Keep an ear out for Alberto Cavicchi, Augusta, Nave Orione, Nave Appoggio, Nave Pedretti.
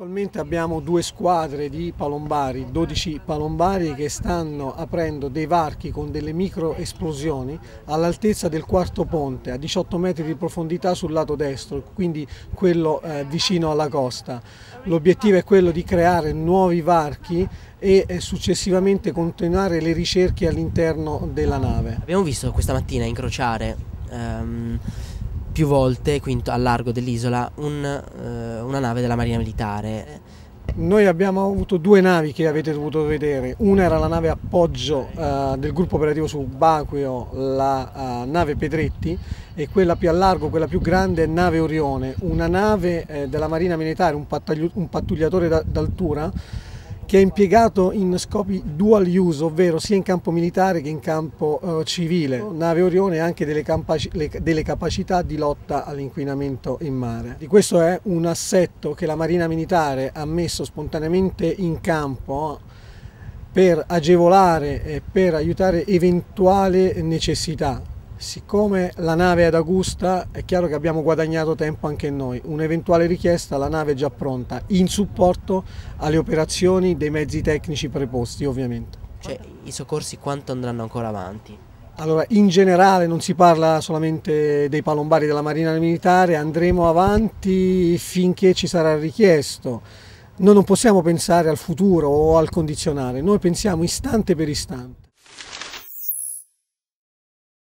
Attualmente abbiamo due squadre di palombari, 12 palombari che stanno aprendo dei varchi con delle micro esplosioni all'altezza del quarto ponte, a 18 metri di profondità sul lato destro, quindi quello vicino alla costa. L'obiettivo è quello di creare nuovi varchi e successivamente continuare le ricerche all'interno della nave. Abbiamo visto questa mattina incrociare più volte, quindi al largo dell'isola, una nave della Marina Militare. Noi abbiamo avuto due navi che avete dovuto vedere, una era la nave Appoggio del gruppo operativo subacqueo, la nave Pedretti, e quella più a largo, quella più grande, è Nave Orione, una nave della Marina Militare, un pattugliatore d'altura che è impiegato in scopi dual use, ovvero sia in campo militare che in campo civile. Nave Orione ha anche delle capacità di lotta all'inquinamento in mare. E questo è un assetto che la Marina Militare ha messo spontaneamente in campo per agevolare e per aiutare eventuali necessità. Siccome la nave è ad Augusta, è chiaro che abbiamo guadagnato tempo anche noi. Un'eventuale richiesta, la nave è già pronta, in supporto alle operazioni dei mezzi tecnici preposti, ovviamente. Cioè, i soccorsi quanto andranno ancora avanti? Allora, in generale non si parla solamente dei palombari della Marina Militare, andremo avanti finché ci sarà richiesto. Noi non possiamo pensare al futuro o al condizionale, noi pensiamo istante per istante.